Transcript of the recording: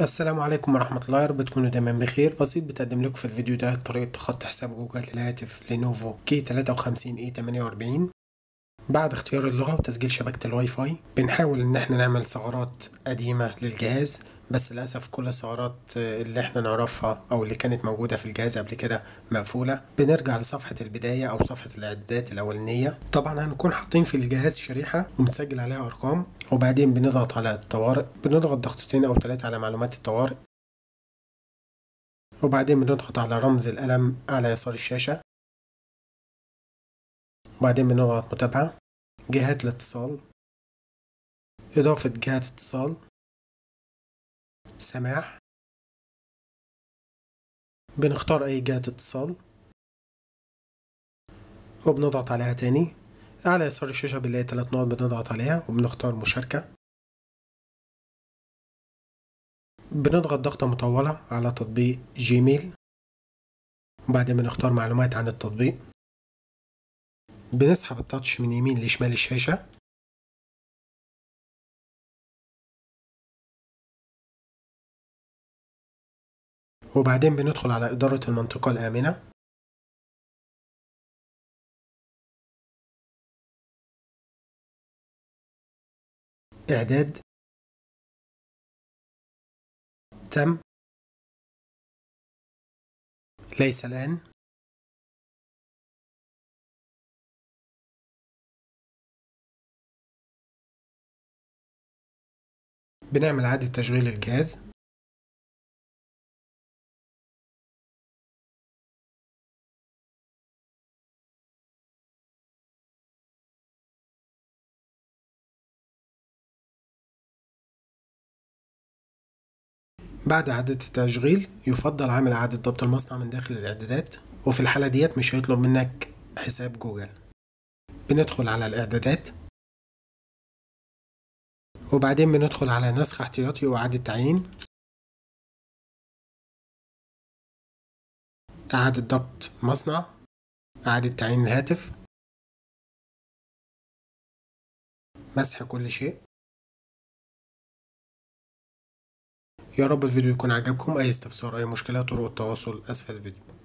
السلام عليكم ورحمة الله، يا رب تكونوا دايما بخير. بسيط بتقدم لكم في الفيديو ده طريقة خط حساب جوجل للهاتف لينوفو K53A48. بعد اختيار اللغة وتسجيل شبكة الواي فاي بنحاول ان احنا نعمل ثغرات قديمة للجهاز، بس للأسف كل الثغرات اللي احنا نعرفها او اللي كانت موجودة في الجهاز قبل كده مقفولة. بنرجع لصفحة البداية او صفحة الاعدادات الاولانية. طبعا هنكون حاطين في الجهاز شريحة ومتسجل عليها ارقام، وبعدين بنضغط على الطوارئ، بنضغط ضغطتين او 3 على معلومات الطوارئ، وبعدين بنضغط على رمز القلم على يسار الشاشة، وبعدين بنضغط متابعة، جهات الاتصال، إضافة جهات اتصال، سماح. بنختار أي جهة اتصال وبنضغط عليها تاني. على يسار الشاشة بنلاقي 3 نقط، بنضغط عليها وبنختار مشاركة. بنضغط ضغطة مطولة على تطبيق جيميل، وبعدين بنختار معلومات عن التطبيق. بنسحب التاتش من يمين لشمال الشاشة، وبعدين بندخل على إدارة المنطقة الآمنة. إعداد، تم، ليس الآن، بنعمل إعادة تشغيل الجهاز. بعد إعادة التشغيل يفضل عمل إعادة ضبط المصنع من داخل الإعدادات، وفي الحالة ديت مش هيطلب منك حساب جوجل. بندخل على الإعدادات، وبعدين بندخل على نسخ احتياطي وإعادة تعيين، إعادة ضبط مصنع، إعادة تعيين الهاتف، مسح كل شيء. يا رب الفيديو يكون عجبكم. أي استفسار، أي مشكلة، طرق التواصل أسفل الفيديو.